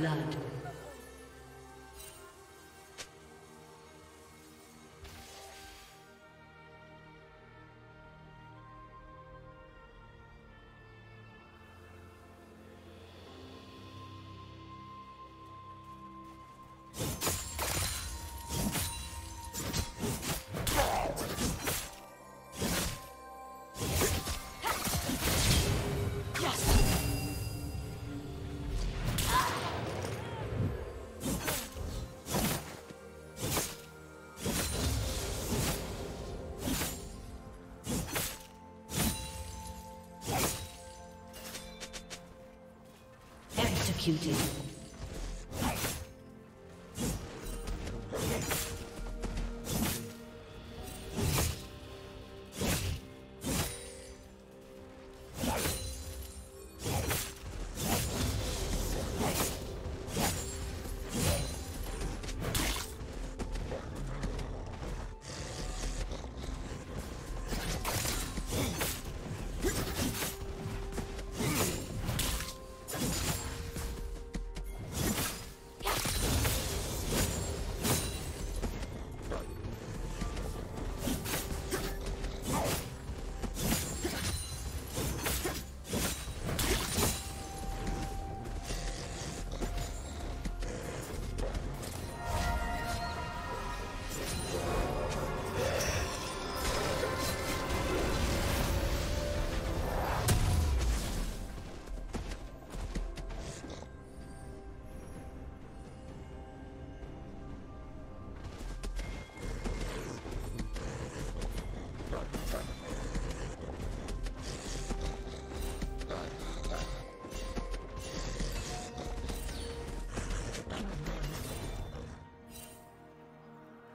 blood. Executed.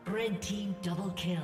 Red team double kill.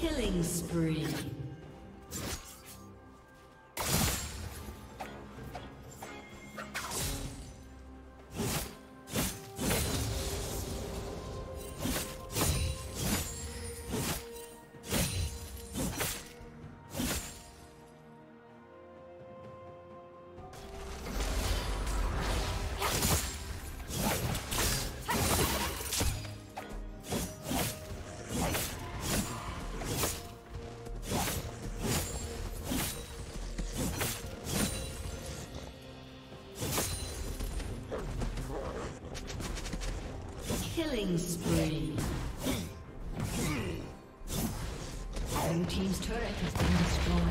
Killing spree. Killing spree. Blue team's turret has been destroyed.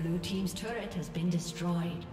Blue team's turret has been destroyed.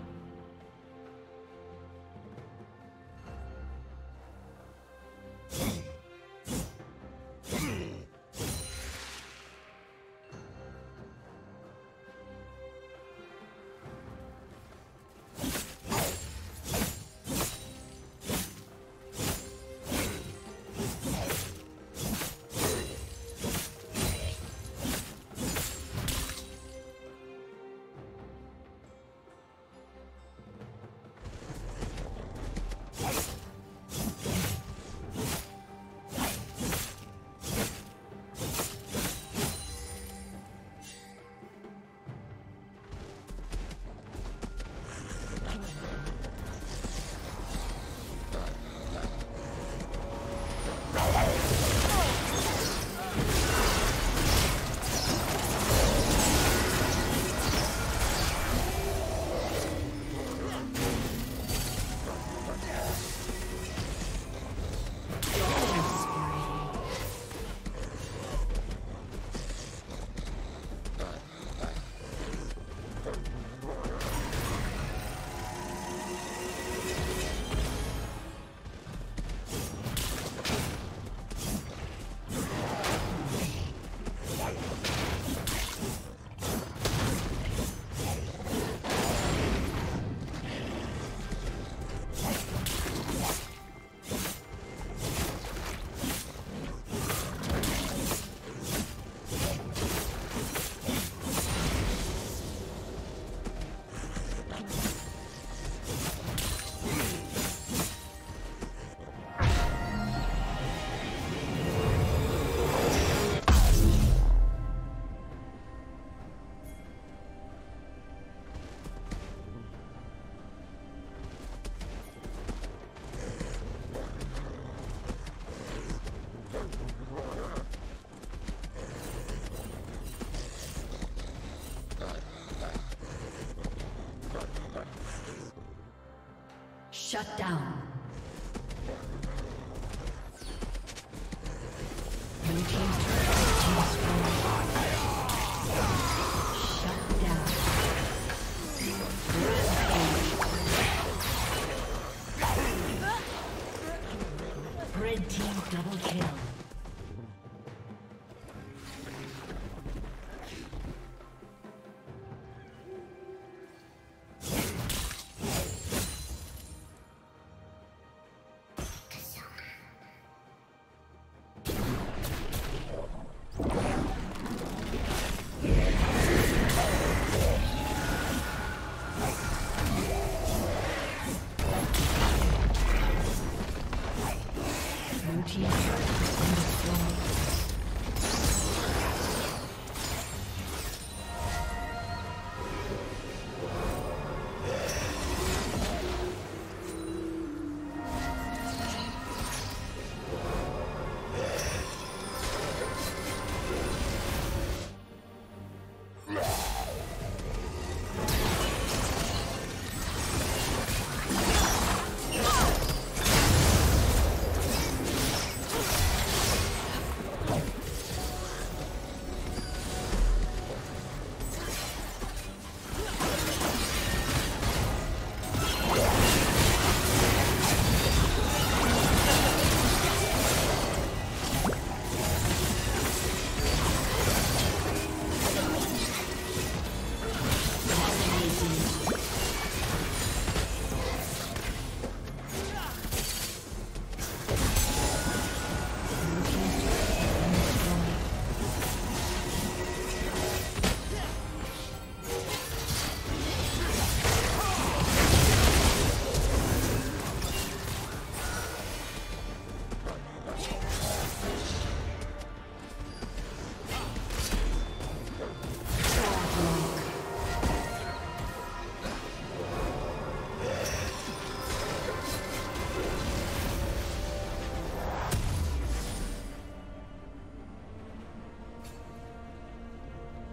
Shut down.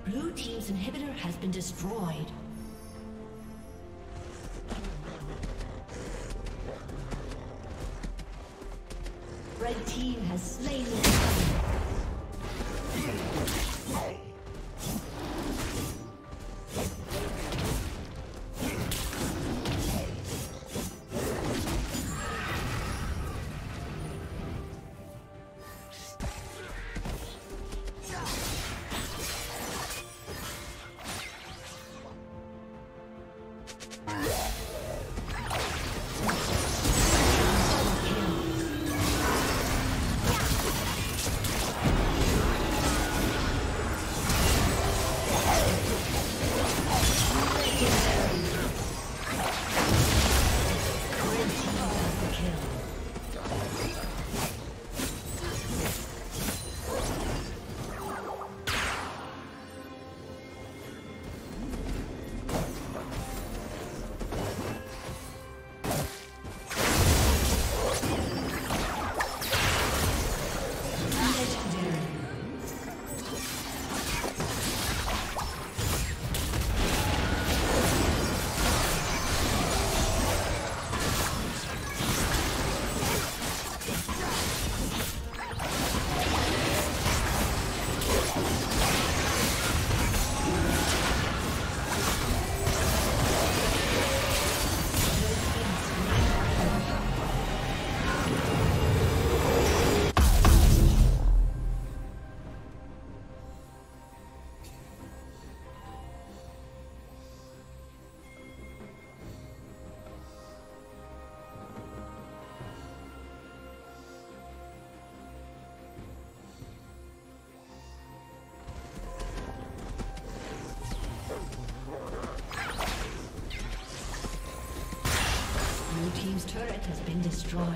Blue team's inhibitor has been destroyed. Red team has slain the enemy. Blue team's turret has been destroyed.